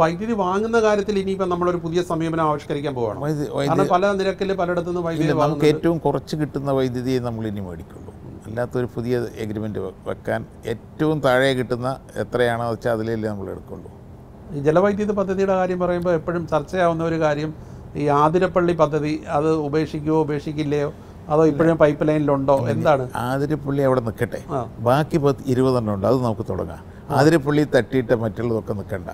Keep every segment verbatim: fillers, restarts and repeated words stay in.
വൈദ്യുതി വാങ്ങുന്ന കാര്യത്തിൽ ഇനിയിപ്പോൾ നമ്മളൊരു പുതിയ സമീപനം ആവിഷ്കരിക്കാൻ പോവാണ്. കാരണം പല നിരക്കിൽ പലയിടത്തുനിന്ന് വൈദ്യുതി നമുക്ക് ഏറ്റവും കുറച്ച് കിട്ടുന്ന വൈദ്യുതിയെ നമ്മൾ ഇനി മേടിക്കുള്ളൂ. അല്ലാത്തൊരു പുതിയ എഗ്രിമെൻറ്റ് വെക്കാൻ ഏറ്റവും താഴെ കിട്ടുന്ന എത്രയാണോ വെച്ചാൽ അതിലല്ലേ നമ്മൾ എടുക്കുള്ളൂ. ഈ ജലവൈദ്യുതി പദ്ധതിയുടെ കാര്യം പറയുമ്പോൾ എപ്പോഴും ചർച്ചയാവുന്ന ഒരു കാര്യം ഈ ആതിരപ്പള്ളി പദ്ധതി, അത് ഉപേക്ഷിക്കുകയോ ഉപേക്ഷിക്കില്ലയോ, അതോ ഇപ്പോഴും പൈപ്പ് ലൈനിലുണ്ടോ, എന്താണ്? ആതിരപ്പള്ളി അവിടെ നിൽക്കട്ടെ, ബാക്കി പത്ത് ഇരുപതെണ്ണം ഉണ്ട്, അത് നമുക്ക് തുടങ്ങാം. ആതിരപ്പള്ളി തട്ടിയിട്ട് മറ്റുള്ളതൊക്കെ നിൽക്കണ്ട.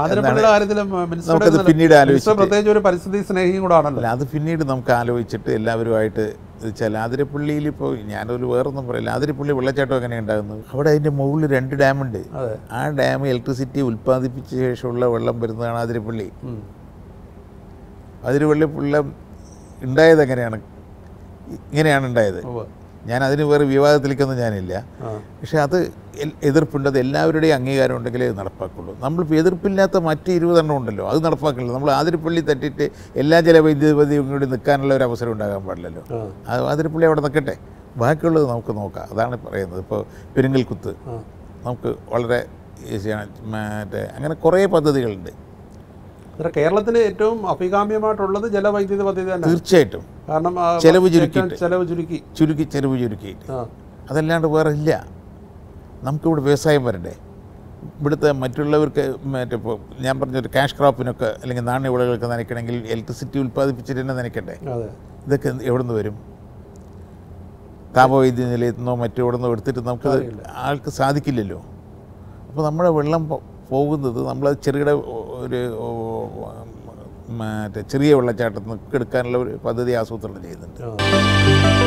ആതിരപ്പള്ളിയുടെ കാര്യത്തിൽ പിന്നീട് ആലോചിച്ചു, പ്രത്യേകിച്ച് ഒരു പരിസ്ഥിതി സ്നേഹിയും കൂടെ ആണല്ലോ, അത് പിന്നീട് നമുക്ക് ആലോചിച്ചിട്ട് എല്ലാവരുമായിട്ട് വെച്ചാൽ. ആതിരപ്പള്ളിയിൽ ഇപ്പോൾ ഞാനൊരു വേറൊന്നും പറയില്ല, ആതിരപ്പള്ളി വെള്ളച്ചാട്ടം എങ്ങനെ ഉണ്ടാകുന്നത്? അവിടെ അതിൻ്റെ മുകളിൽ രണ്ട് ഡാമുണ്ട്. ആ ഡാം ഇലക്ട്രിസിറ്റി ഉൽപ്പാദിപ്പിച്ച ശേഷമുള്ള വെള്ളം വരുന്നതാണ് ആതിരപ്പള്ളി. അതിരുപള്ളി വെള്ളം ഉണ്ടായത് എങ്ങനെയാണ്? ഇങ്ങനെയാണ് ഉണ്ടായത്. ഞാൻ അതിന് വേറെ വിവാദത്തിലേക്കൊന്നും ഞാനില്ല. പക്ഷെ അത് എതിർപ്പുണ്ട്, അത് എല്ലാവരുടെയും അംഗീകാരം ഉണ്ടെങ്കിലേ അത് നടപ്പാക്കുള്ളൂ. നമ്മളിപ്പോൾ എതിർപ്പില്ലാത്ത മറ്റ് ഇരുപതെണ്ണം ഉണ്ടല്ലോ, അത് നടപ്പാക്കില്ല. നമ്മൾ ആതിരപ്പള്ളി തട്ടിയിട്ട് എല്ലാ ജലവൈദ്യുതി പദ്ധതിയും കൂടി നിൽക്കാനുള്ള ഒരു അവസരം ഉണ്ടാകാൻ പാടില്ലല്ലോ. ആതിരപ്പള്ളി അവിടെ നിൽക്കട്ടെ, ബാക്കിയുള്ളത് നമുക്ക് നോക്കാം. അതാണ് പറയുന്നത്. ഇപ്പോൾ പെരിങ്ങൽകുത്ത് നമുക്ക് വളരെ മറ്റേ അങ്ങനെ കുറേ പദ്ധതികളുണ്ട്. കേരളത്തിന് ഏറ്റവും അഭികാമ്യമായിട്ടുള്ളത് ജലവൈദ്യുതി പദ്ധതി തന്നെ തീർച്ചയായിട്ടും. കാരണം ചെലവ് ചുരുക്കി ചെലവ് ചുരുക്കി ചുരുക്കി ചെലവ് ചുരുക്കിയിട്ട് അതല്ലാണ്ട് വേറെ ഇല്ല. നമുക്കിവിടെ വ്യവസായം വരണ്ടേ? ഇവിടുത്തെ മറ്റുള്ളവർക്ക് മറ്റേ ഇപ്പോൾ ഞാൻ പറഞ്ഞൊരു ക്യാഷ് ക്രോപ്പിനൊക്കെ അല്ലെങ്കിൽ നാണ്യവിളകൾക്ക് നനയ്ക്കണമെങ്കിൽ ഇലക്ട്രിസിറ്റി ഉൽപ്പാദിപ്പിച്ചിട്ട് തന്നെ നനയ്ക്കണ്ടേ? ഇതൊക്കെ എവിടെ നിന്ന് വരും? താപവൈദ്യുതി നിലയത്തുനിന്നോ മറ്റോ എവിടെ നിന്നോ എടുത്തിട്ട് നമുക്ക് ആൾക്ക് സാധിക്കില്ലല്ലോ. അപ്പോൾ നമ്മുടെ വെള്ളം പോകുന്നത് നമ്മളത് ചെറുകിട ഒരു മറ്റേ ചെറിയ വെള്ളച്ചാട്ടത്തിന് എടുക്കാനുള്ള ഒരു പദ്ധതി ആസൂത്രണം ചെയ്യുന്നുണ്ട്.